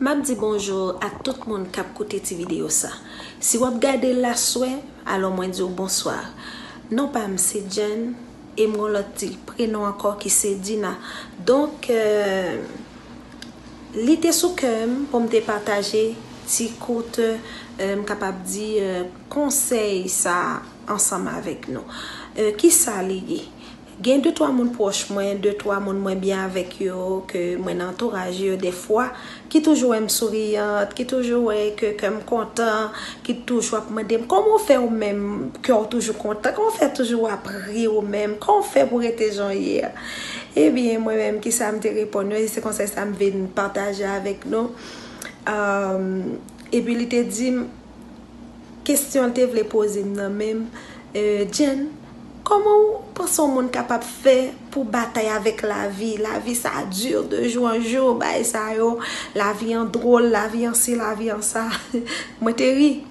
m'a dit bonjour à tout le monde qui a écouté cette vidéo. Si vous regardez la souhait, alors moi dire bonsoir. Non pas c'est Jen et mon autre prénom encore qui c'est Dina. Donc l'idée sous que pour me partager si courte capable dire conseil ça ensemble avec nous. Qui ça lié? Gain 2-3 moun proche moins 2-3 moun moins bien avec yo que mon entourage yo des fois qui toujours aime souriante qui toujours est que me content qui toujours me demander comment on fait au même que on toujours content qu'on fait toujours après au même qu'on fait pour être joyeux. Eh bien moi même qui ça me répondre c'est comme ça me vient partager avec nous et puis il te dit question te voulait poser même Jen, comment pense on est capable de faire pour batailler avec la vie? La vie, ça dure de jour en jour. Bah, ça, yo, la vie en drôle, la vie en ci, la vie en ça. Moi, te ri.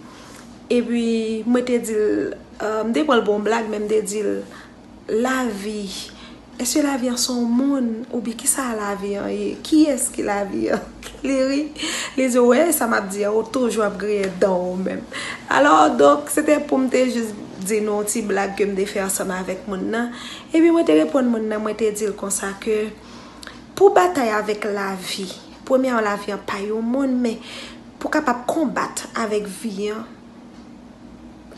Et puis, moi, te dis, des bonnes blagues, même te dis, la vie. Est-ce que la vie en son monde? Ou bien, qui ça la vie en? Qui est-ce qui la vie en? Les ouais, ça m'a dit, oh, toujours agréé dans même. Alors, donc, c'était pour me juste dire non petit blague que me faire ensemble avec mon nan et puis moi te répondre mon nan moi te dire comme ça que pour batailler avec la vie première la vie en pas au monde mais pour capable combattre avec vie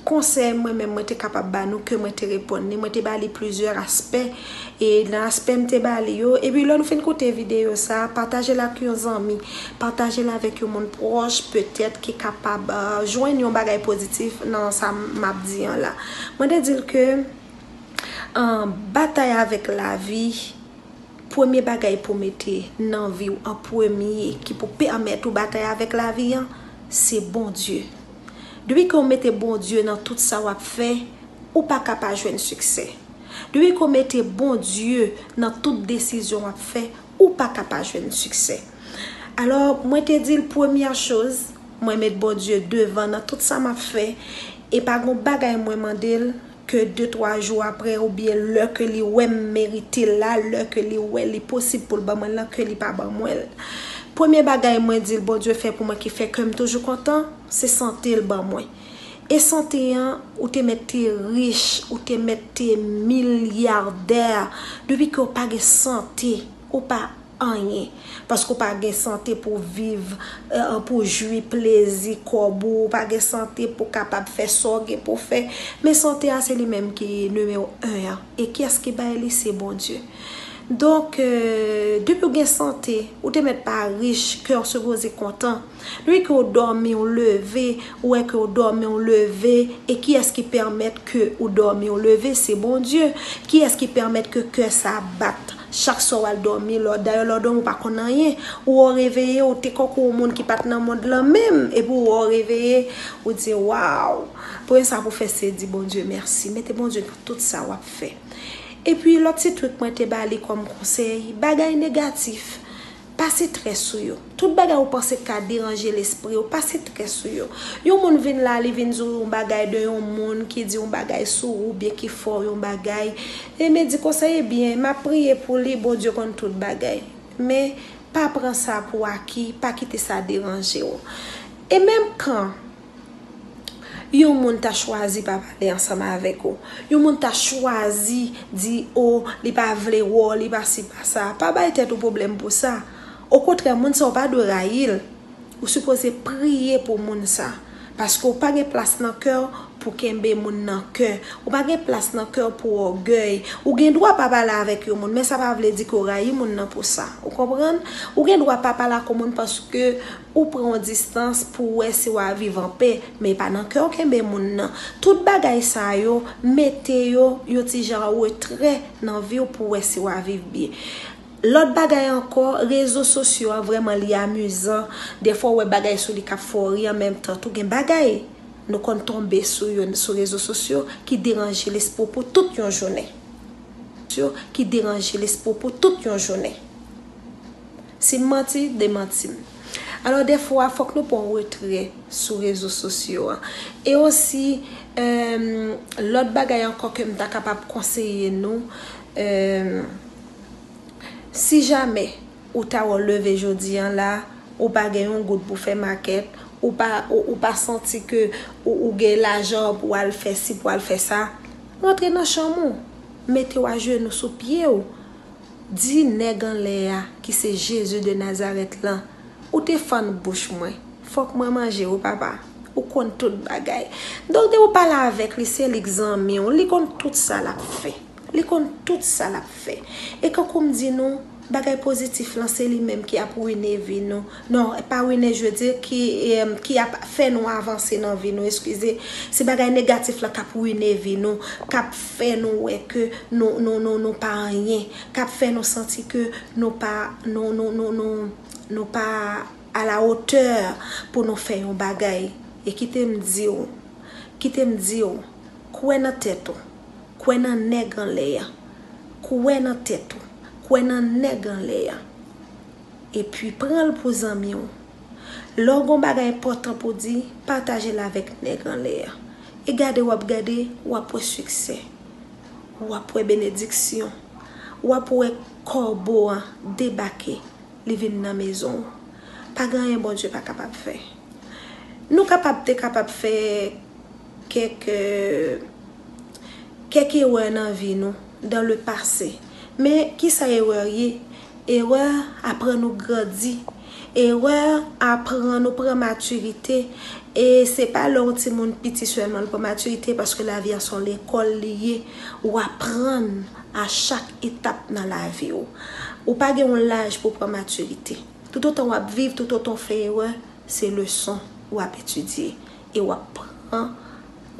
conseil moi même moi te capable ba nous que moi te répondre moi te bali plusieurs aspects et dans l'aspect me te bali yo et puis là nous fin côté vidéo ça partager la avec vos amis partager la avec mon proche peut-être qui est capable joindre un bagage positif dans ça m'a dit là moi te dire que en bataille avec la vie premier bagage pour mettre dans vie en premier qui pour permettre ou bataille avec la vie c'est bon Dieu. Depuis qu'on mette bon Dieu dans tout ça qu'on fait, ou pas capable de jouer un succès. Depuis qu'on mette bon Dieu dans toute décision qu'on fait, ou pas capable de jouer un succès. Alors, moi te dis la première chose, moi mettre bon Dieu devant dans tout ça qu'on fait, et pas qu'on bagaille moi mandel que 2-3 jours après, ou bien l'heure que li wè mérité là, l'heure que li wè li possible pour le ban moi, l'heure que li pas ban moi. Premier bagage moi dit bon Dieu fait pour moi qui fait comme toujours content c'est santé le bon moi et santé hein, ou te mettez riche ou te mettez milliardaire depuis que pas de santé ou pas rien parce qu'on pas de santé pour vivre pour jouir plaisir corbeau pas de santé pour capable faire sorgue pour faire mais santé c'est lui même qui est numéro 1 hein. Et qui est-ce qui va aller c'est bon Dieu. Donc, depuis que vous santé, ou te mettre pas riche, que vous se posez content. Lui que vous dormez, vous levez, ou est que vous dormez, vous levez, et qui est-ce qui permet que vous dormez, vous levez, c'est bon Dieu. Qui est-ce qui permet que ça batte? Chaque soir, vous dormez, d'ailleurs, vous dormez, pas qu'on rien. Ou vous réveillez, ou te coco au monde qui part dans le monde là même, et vous vous réveillez, vous dites, waouh, pour ça, vous faites, c'est dit, bon Dieu, merci. Mettez bon Dieu pour tout ça, vous fait. Et puis l'autre petit truc moi te balé comme conseil, bagay négatif, passez très sur yo. Tout bagay ou pense qu'à déranger l'esprit, ou passez très sur yo. Yon moun vin la, li vin zou yon bagay de yon moun qui dit yon bagay sou ou bien qui fort yon bagay. Et me dit conseil bien, m'a prié pour li bon Dieu contre tout bagay. Mais pas prendre ça pour acquis, pas quitter ça déranger yo. Et même quand yon moun t'a choisi pas parler ensemble avec vous. Yon moun t'a choisi dit oh, li pa vle ou, li pa si pa ça. Pas ba tête au problème pour ça. Au contraire, moun sa ou pa dorail. Ou supposé prier pour moun ça parce qu'on pas gen place dans cœur pour kembe moun nan cœur. Ou pas gen place dans cœur pour orgueil. Ou gen droit pas parler avec yon moun, mais ça pas vle di ko rayi moun nan pour ça. Vous comprenez? Ou gen droit pas parler comme moun parce que ou prend distance pour essayer de vivre en paix mais pas dans cœur que ben moun nan tout bagay ça yo mettez yo yo ti genre retrait dans vie pour essayer de vivre bien. L'autre bagay encore réseaux sociaux vraiment li amusant des fois ouais bagay sur li cap forir en même temps tout gen bagay nous kon tomber sur réseaux sociaux qui dérange l'esprit pour toute une journée qui dérange l'esprit pour toute une journée si menti démenti. Alors, des fois, il faut que nous prenions retrait sur les réseaux sociaux. Et aussi, l'autre bagaille encore que je suis capable de conseiller nous, si jamais vous avez levé aujourd'hui, ou pas gagner un goût pour faire maquette, ou pas sentir que ou gagne l'argent pour aller faire ci, pour aller faire ça. Rentrez dans chambre, mettez-vous à genoux sous pied ou dis nèg en l'air qui c'est Jésus de Nazareth là, ou te fan bouche moi, faut que moi manger ou papa. Ou compte tout bagay. Donc de ou parler avec lui, c'est l'examen, on lui compte tout ça l'a fait. Li compte tout ça l'a fait. Et quand on dit non, bagay positif là c'est lui-même qui a ruiné vie nous. Non, pas ruiné, je veux dire qui a fait nous avancer dans vie nous, excusez. C'est bagay négatif là qui a ruiné vie nous, qui a fait nous que non pas rien, qui a fait nous sentir que non pas à la hauteur pour nous faire un bagay. Et qui te me dit quoi dans tête, quoi dans nèg en l'air, quoi dans tête, quoi dans nèg en l'air. Et puis prends le pour ami l'orgon bagay important pour dire partager avec nèg en l'air et garder ou après succès ou après bénédiction ou après corbeau débarquer les vinn dans maison. Pas grand bon Dieu pas capable de faire. Nous capable faire quelques erreurs dans vie nous dans le passé, mais qui ça erreur apprend nous grandir, erreur apprend nous prendre maturité. Et c'est pas l'autre petit monde petit seulement pour maturité, parce que la vie à son l'école liée ou apprendre à chaque étape dans la vie ou pas gagne un l'âge pour prendre maturité. Tout autant on va vivre, tout autant fait erreur, c'est leçon ou à étudier et ou à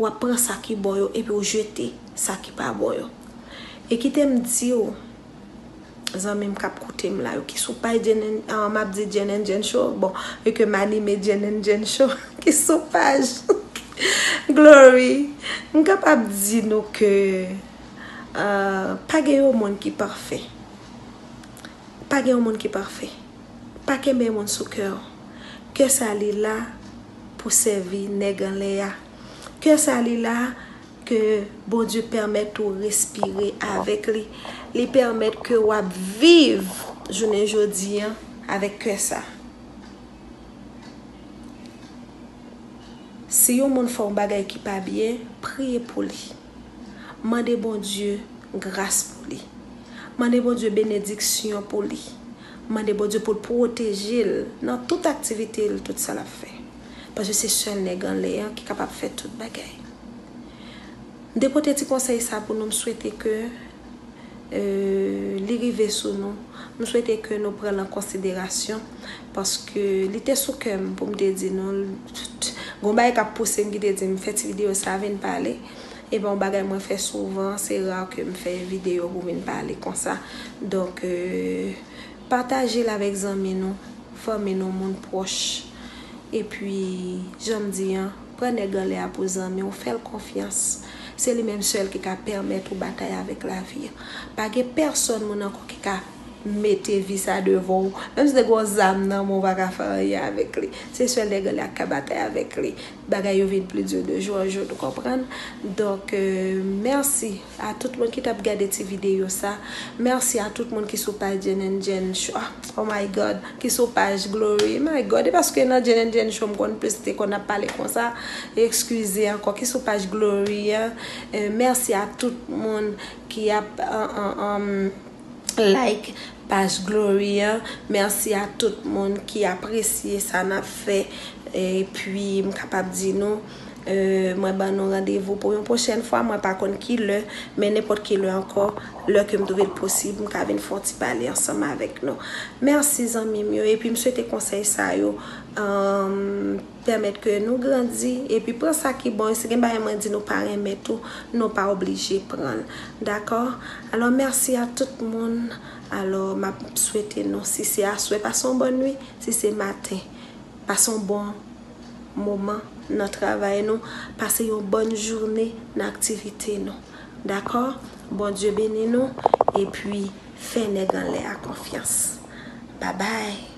prendre ça qui boyo et puis ou jeter ça qui pas boyo. Et qui t'aime dire zanmi m k'ap koute m la yo qui sou pa Jen m'a dit Jen and Jen show, bon et que m'animer Jen and Jen show qui sou page Glory, m capable dire nous que pas gagne monde qui parfait, pas gagne monde qui parfait, pas gagne même monde sous cœur. Que ça li là pour servir nèg en l'air. Que ça li là que bon Dieu permette ou respirer avec lui. Li permette que ou vivre journée jodi avec que ça. Si yon moun fò bagay qui pas bien, priez pour lui. Mandez bon Dieu grâce pour lui. Mandez bon Dieu bénédiction pour lui. Mandez bon Dieu pour protéger dans toute activité, tout ça l'a fait. Parce que c'est seul nèg en l'air qui est capable de faire toute bagaille. Des petits conseils ça pour nous souhaiter que l'arrivée sur nous, nous souhaiter que nous prenions en considération, parce que l'été sous cœur pour me dire non, bon bagay qui a poussé me dire me faire vidéo ça vient parler. Et bon bagay moi fait souvent, c'est rare que me faire vidéo pour me parler comme ça. Donc partagez avec zanmi nous, famille nous, monde proche. Et puis, je me dis, prenez galère pour zanmi, on fait confiance. C'est les mêmes seuls qui permettent de batailler avec la vie. Parce que personne qui mette vie ça devant vous. Même si vous avez des gros âmes, vous ne pouvez pas faire rien avec lui. C'est seul les galères qui bataillent avec lui. Bagaille vient plus dur de jour en jour, vous comprenez? Donc, merci à tout le monde qui a regardé cette vidéo. Merci à tout le monde qui est sur page Jen and Jen Show. Oh my God, qui est sur page Glory. My God, et parce que dans Jen and Jen Show, on a parlé comme ça. Excusez encore, qui est sur page Glory. Merci à tout le monde qui a like page Glory. Merci à tout le monde qui apprécie ça n'a fait. Et puis je suis capable de dire non, moi ben nous rendez-vous pour une prochaine fois. Moi pas contre qui le, mais n'importe qui le encore, le que me trouve possible, je vais forti parler ensemble avec nous. Merci zanmi mieux, et puis me souhaiter conseil ça yo permettre que nous grandissions, et puis prendre ça qui bon, c'est que me dit nous pas aimer tout, nous pas obligé prendre. D'accord? Alors merci à tout le monde. Alors m'a souhaiter non, si c'est à souhait passons bonne nuit, si c'est matin. Passons un bon moment dans notre travail, nous. Passez une bonne journée dans l'activité, nous. D'accord? Bon Dieu bénit nous. Et puis, faites-nous dans l'air à confiance. Bye bye.